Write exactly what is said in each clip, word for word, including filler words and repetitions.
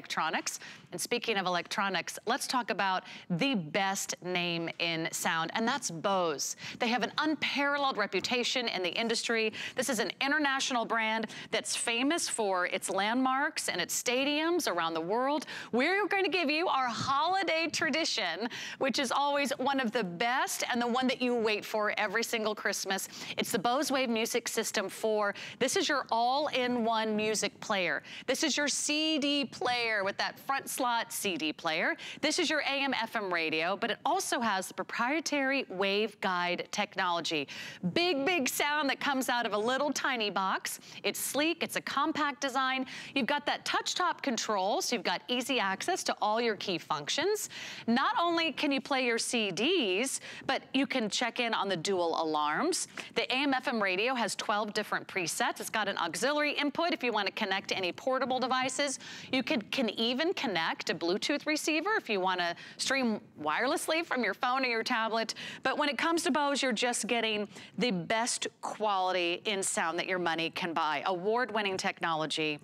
Electronics. And speaking of electronics, let's talk about the best name in sound, and that's Bose. They have an unparalleled reputation in the industry. This is an international brand that's famous for its landmarks and its stadiums around the world. We're going to give you our holiday tradition, which is always one of the best and the one that you wait for every single Christmas. It's the Bose Wave Music System four. This is your all-in-one music player. This is your C D player with that front slot C D player. This is your A M F M radio, but it also has the proprietary waveguide technology. Big, big sound that comes out of a little tiny box. It's sleek, it's a compact design. You've got that touch-top control, so you've got easy access to all your key functions. Not only can you play your C Ds, but you can check in on the dual alarms. The A M F M radio has twelve different presets. It's got an auxiliary input if you want to connect to any portable devices. You can Can even connect a Bluetooth receiver if you want to stream wirelessly from your phone or your tablet. But when it comes to Bose, you're just getting the best quality in sound that your money can buy. Award-winning technology.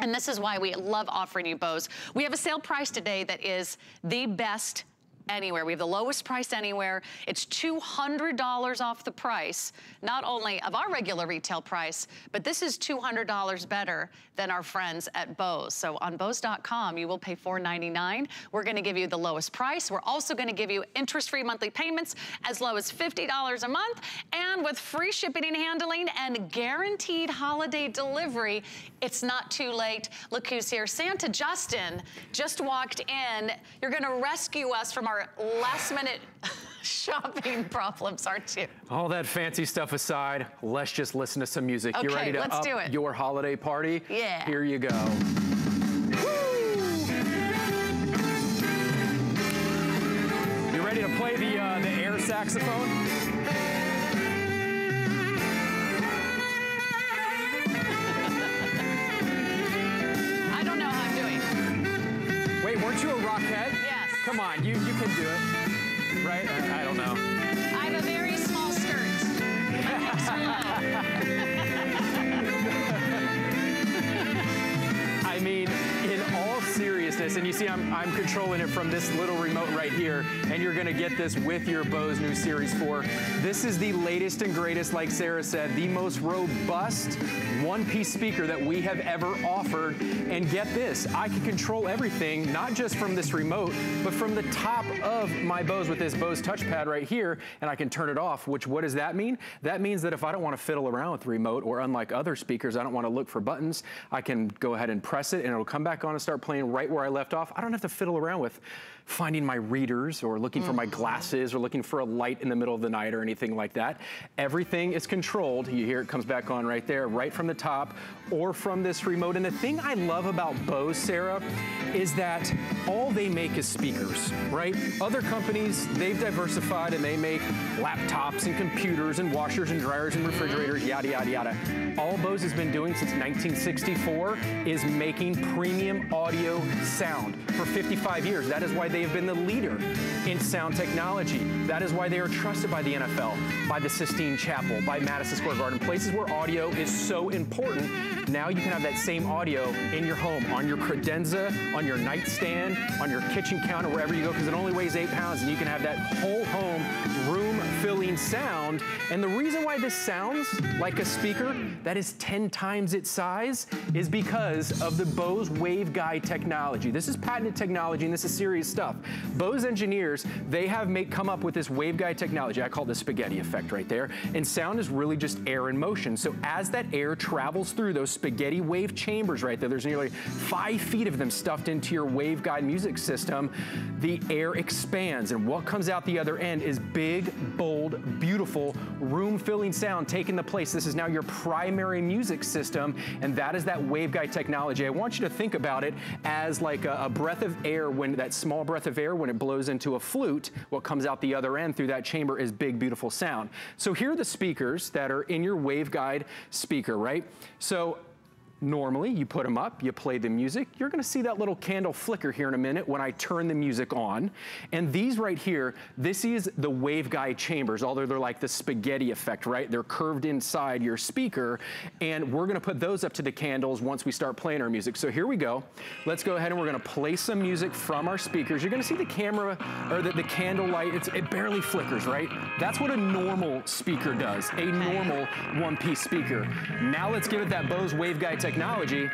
And this is why we love offering you Bose. We have a sale price today that is the best anywhere. We have the lowest price anywhere. It's two hundred dollars off the price, not only of our regular retail price, but this is two hundred dollars better than our friends at Bose. So on Bose dot com, you will pay four ninety-nine. We're going to give you the lowest price. We're also going to give you interest-free monthly payments as low as fifty dollars a month, and with free shipping and handling and guaranteed holiday delivery. It's not too late. Look who's here. Santa Justin just walked in. You're going to rescue us from our last minute shopping problems, aren't you? All that fancy stuff aside, let's just listen to some music. Okay, you ready to up your holiday party? Yeah. Here you go. You ready to play the, uh, the air saxophone? I don't know how I'm doing. Wait, weren't you a rockhead? Yeah. Come on, you, you can do it, right? I, I don't know. I have a very small skirt. My hips are low. I mean, in all seriousness, and you see I'm, I'm controlling it from this little remote right here, and you're gonna get this with your Bose new Series four. This is the latest and greatest, like Sarah said, the most robust one-piece speaker that we have ever offered. And get this, I can control everything, not just from this remote, but from the top of my Bose with this Bose touchpad right here, and I can turn it off, which what does that mean? That means that if I don't wanna fiddle around with the remote, or unlike other speakers, I don't wanna look for buttons, I can go ahead and press it, and it'll come back on and start playing right where I left off. I don't have to fiddle around with finding my readers or looking for my glasses or looking for a light in the middle of the night or anything like that. Everything is controlled. You hear it comes back on right there, right from the top or from this remote. And the thing I love about Bose, Sarah, is that all they make is speakers, right? Other companies, they've diversified and they make laptops and computers and washers and dryers and refrigerators, yada, yada, yada. All Bose has been doing since nineteen sixty-four is making premium audio sound for fifty-five years. That is why they have been the leader in sound technology. That is why they are trusted by the N F L, by the Sistine Chapel, by Madison Square Garden, places where audio is so important. Now you can have that same audio in your home, on your credenza, on your nightstand, on your kitchen counter, wherever you go, because it only weighs eight pounds, and you can have that whole home room-filling sound. And the reason why this sounds like a speaker that is ten times its size is because of the Bose waveguide technology. This is patented technology, and this is serious stuff. Bose engineers, they have made, come up with this waveguide technology. I call the spaghetti effect right there. And sound is really just air in motion. So as that air travels through those spaghetti wave chambers right there, there's nearly five feet of them stuffed into your waveguide music system, the air expands. And what comes out the other end is big, bold, beautiful, room-filling sound taking the place. This is now your primary music system, and that is that waveguide technology. I want you to think about it as like a, a breath of air when that small breath of air, when it blows into a flute, what comes out the other end through that chamber is big, beautiful sound. So here are the speakers that are in your waveguide speaker, right? So normally you put them up, you play the music, you're gonna see that little candle flicker here in a minute when I turn the music on. And these right here, this is the waveguide chambers, although they're like the spaghetti effect, right? They're curved inside your speaker, and we're gonna put those up to the candles once we start playing our music. So here we go. Let's go ahead and we're gonna play some music from our speakers. You're gonna see the camera, or the, the candle light, it's, it barely flickers, right? That's what a normal speaker does, a normal one-piece speaker. Now let's give it that Bose waveguide technology.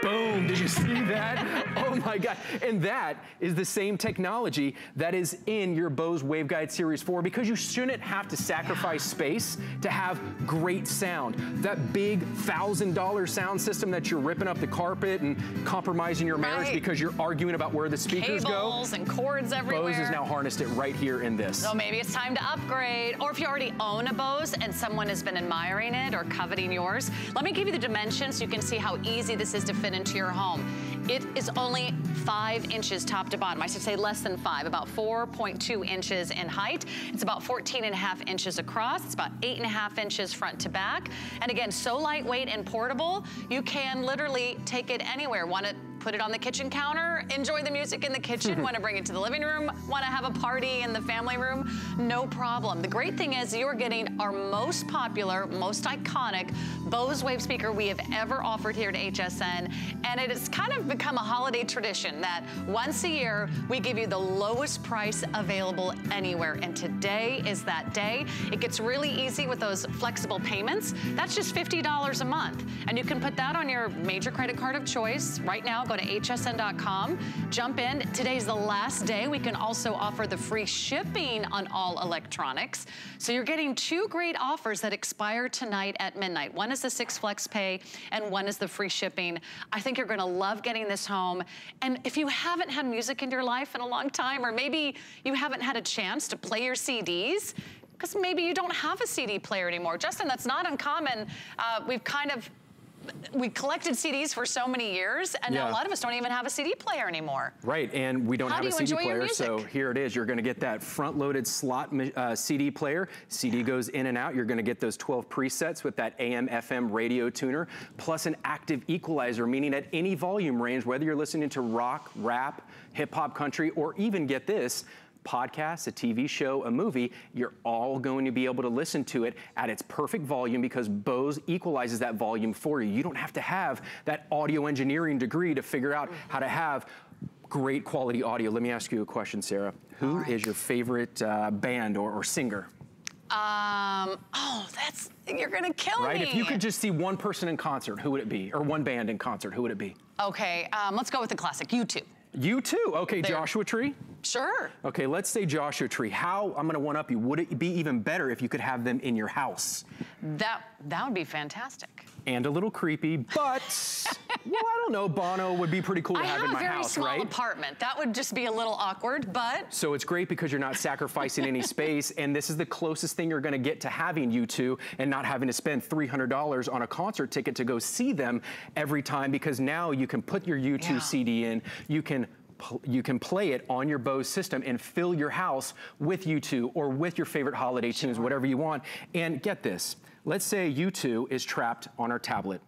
Boom, did you see that? Oh my God. And that is the same technology that is in your Bose Waveguide Series four, because you shouldn't have to sacrifice space to have great sound. That big one thousand dollar sound system that you're ripping up the carpet and compromising your marriage right. because you're arguing about where the speakers Cables go. Cables and cords everywhere. Bose has now harnessed it right here in this. So maybe it's time to upgrade, or if you already own a Bose and someone has been admiring it or coveting yours, let me give you the dimensions so you can see how easy this is to fit into your home. It is only five inches top to bottom. I should say less than five, about four point two inches in height. It's about fourteen and a half inches across. It's about eight and a half inches front to back. And again, so lightweight and portable, you can literally take it anywhere. Want to put it on the kitchen counter, enjoy the music in the kitchen, want to bring it to the living room, want to have a party in the family room, no problem. The great thing is you're getting our most popular, most iconic Bose Wave speaker we have ever offered here at H S N, and it has kind of become a holiday tradition that once a year we give you the lowest price available anywhere, and today is that day. It gets really easy with those flexible payments. That's just fifty dollars a month, and you can put that on your major credit card of choice right now. Go to H S N dot com, jump in. Today's the last day. We can also offer the free shipping on all electronics. So you're getting two great offers that expire tonight at midnight. One is the six flex pay and one is the free shipping. I think you're gonna love getting this home. And if you haven't had music in your life in a long time, or maybe you haven't had a chance to play your C Ds, because maybe you don't have a C D player anymore. Justin, that's not uncommon. Uh, we've kind of We collected C Ds for so many years, and yeah. now a lot of us don't even have a C D player anymore. Right, and we don't How have do a C D player, so here it is. You're gonna get that front-loaded slot uh, C D player. C D yeah. goes in and out. You're gonna get those twelve presets with that A M F M radio tuner, plus an active equalizer, meaning at any volume range, whether you're listening to rock, rap, hip-hop, country, or even, get this, podcasts, a T V show, a movie, you're all going to be able to listen to it at its perfect volume, because Bose equalizes that volume for you. You don't have to have that audio engineering degree to figure out how to have great quality audio. Let me ask you a question, Sarah. Who right. is your favorite uh, band or, or singer? Um, oh, that's, you're gonna kill right? me. Right, if you could just see one person in concert, who would it be? Or one band in concert, who would it be? Okay, um, let's go with the classic, U two. U two, okay, there. Joshua Tree? Sure. Okay, let's say Joshua Tree. How, I'm gonna one up you, would it be even better if you could have them in your house? That, that would be fantastic. And a little creepy, but, well, I don't know, Bono would be pretty cool to I have, have in my house, right? I have a very small apartment. That would just be a little awkward, but. So it's great because you're not sacrificing any space, and this is the closest thing you're gonna get to having U two and not having to spend three hundred dollars on a concert ticket to go see them every time, because now you can put your U two yeah. C D in, you can You can play it on your Bose system and fill your house with U two or with your favorite holiday tunes, whatever you want. And get this, let's say U two is trapped on our tablet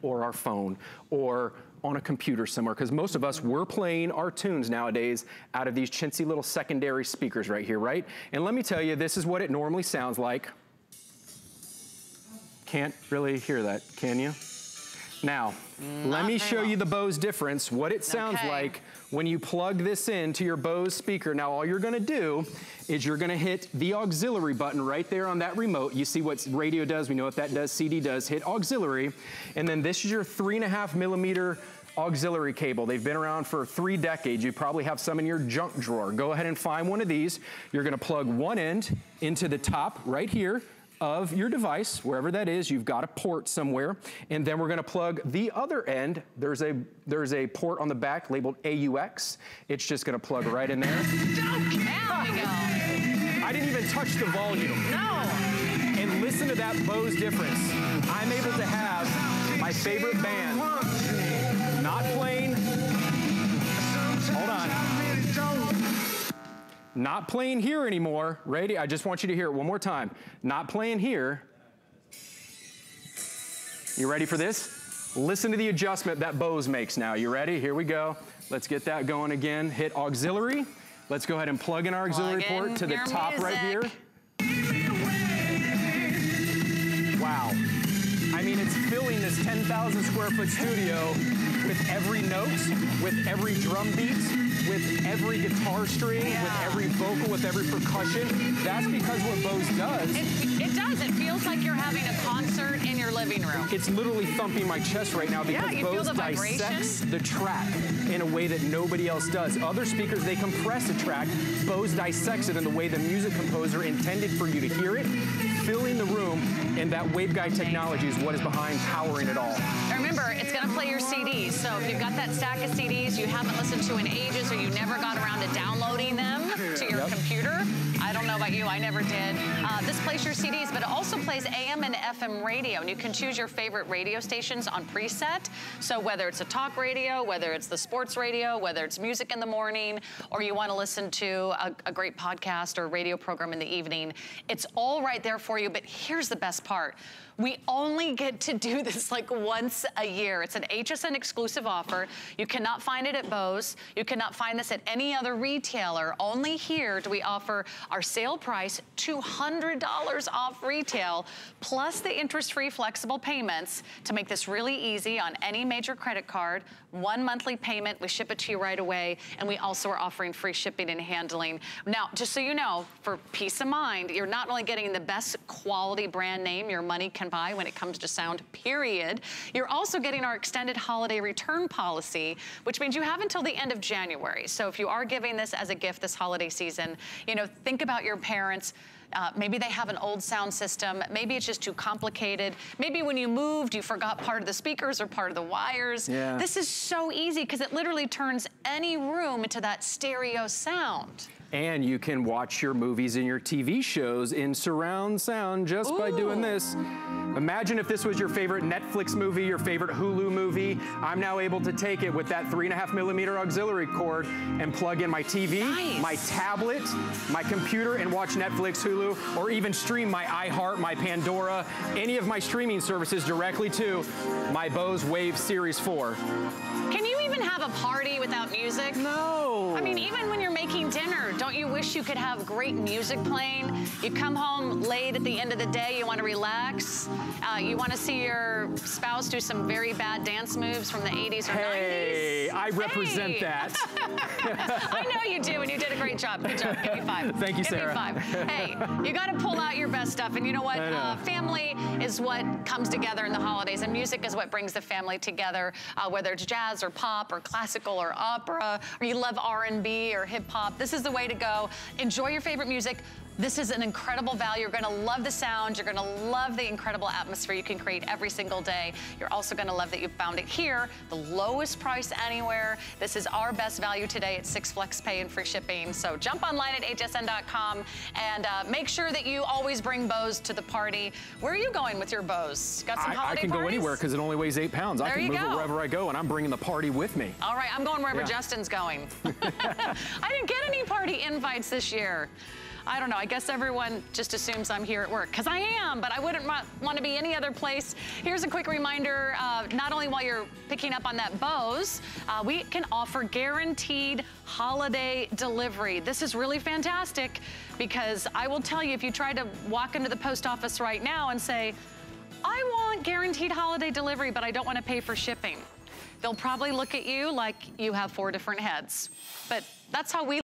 or our phone or on a computer somewhere, because most of us, we're playing our tunes nowadays out of these chintzy little secondary speakers right here, right? And let me tell you, this is what it normally sounds like. Can't really hear that, can you? Now, Not let me show well. you the Bose difference, what it sounds okay. like when you plug this in to your Bose speaker. Now, all you're gonna do is you're gonna hit the auxiliary button right there on that remote. You see what radio does, we know what that does, C D does, hit auxiliary. And then this is your three and a half millimeter auxiliary cable. They've been around for three decades. You probably have some in your junk drawer. Go ahead and find one of these. You're gonna plug one end into the top right here of your device, wherever that is. You've got a port somewhere. And then we're gonna plug the other end. There's a, there's a port on the back labeled A U X. It's just gonna plug right in there. There we go. I didn't even touch the volume. No. And listen to that Bose difference. I'm able to have my favorite band not playing, hold on. Not playing here anymore. Ready? I just want you to hear it one more time. Not playing here. You ready for this? Listen to the adjustment that Bose makes now. You ready? Here we go. Let's get that going again. Hit auxiliary. Let's go ahead and plug in our auxiliary plug in port to the top music. Right here. Wow. I mean, it's filling this ten thousand square foot studio with every note, with every drum beat, with every guitar string, yeah. with every vocal, with every percussion. That's because what Bose does. It, it does. It feels like you're having a concert in your living room. It's literally thumping my chest right now because yeah, Bose the dissects the track in a way that nobody else does. Other speakers, they compress a track. Bose dissects it in the way the music composer intended for you to hear it, filling the room, and that waveguide technology is what is behind powering it all. Remember, it's gonna play your C Ds, so if you've got that stack of C Ds you haven't listened to in ages or you never got around to downloading them to your yep. computer, I don't know about you, I never did. Uh, this plays your C Ds, but it also plays A M and F M radio, and you can choose your favorite radio stations on preset. So whether it's a talk radio, whether it's the sports radio, whether it's music in the morning, or you wanna listen to a, a great podcast or radio program in the evening, it's all right there for you, but here's the best part. We only get to do this like once a year. It's an H S N exclusive offer. You cannot find it at Bose. You cannot find this at any other retailer. Only here do we offer our sale price, two hundred dollars off retail, plus the interest-free flexible payments to make this really easy on any major credit card. One monthly payment, we ship it to you right away, and we also are offering free shipping and handling. Now, just so you know, for peace of mind, you're not only getting the best quality brand name your money can buy when it comes to sound, period. You're also getting our extended holiday return policy, which means you have until the end of January. So if you are giving this as a gift this holiday season, you know, think about your parents. Uh, maybe they have an old sound system. Maybe it's just too complicated. Maybe when you moved, you forgot part of the speakers or part of the wires. Yeah. This is so easy because it literally turns any room into that stereo sound. And you can watch your movies and your T V shows in surround sound just Ooh. By doing this. Imagine if this was your favorite Netflix movie, your favorite Hulu movie. I'm now able to take it with that three and a half millimeter auxiliary cord and plug in my T V, nice. My tablet, my computer, and watch Netflix, Hulu, or even stream my iHeart, my Pandora, any of my streaming services directly to my Bose Wave Series four. Can you even have a party without music? No. I mean, even when you're making dinner, don't you wish you could have great music playing? You come home late at the end of the day, you want to relax, uh, you want to see your spouse do some very bad dance moves from the eighties or hey, nineties. Hey, I represent hey. That. I know you do, and you did a great job. Good job. Give me five. Thank you, Give Sarah. Give me five. Hey, you got to pull out your best stuff, and you know what? Know. Uh, family is what comes together in the holidays, and music is what brings the family together, uh, whether it's jazz or pop or classical or opera, or you love R and B or hip hop, this is the way to go. Enjoy your favorite music. This is an incredible value. You're gonna love the sound. You're gonna love the incredible atmosphere you can create every single day. You're also gonna love that you found it here, the lowest price anywhere. This is our best value today at six flex pay and free shipping. So jump online at H S N dot com and uh, make sure that you always bring Bose to the party. Where are you going with your Bose? Got some I, holiday I can parties? Go anywhere because it only weighs eight pounds. There I can move go. It wherever I go, and I'm bringing the party with me. All right, I'm going wherever yeah. Justin's going. I didn't get any party invites this year. I don't know, I guess everyone just assumes I'm here at work, because I am, but I wouldn't want to be any other place. Here's a quick reminder, uh, not only while you're picking up on that Bose, uh, we can offer guaranteed holiday delivery. This is really fantastic, because I will tell you, if you try to walk into the post office right now and say, I want guaranteed holiday delivery, but I don't want to pay for shipping, they'll probably look at you like you have four different heads. But that's how we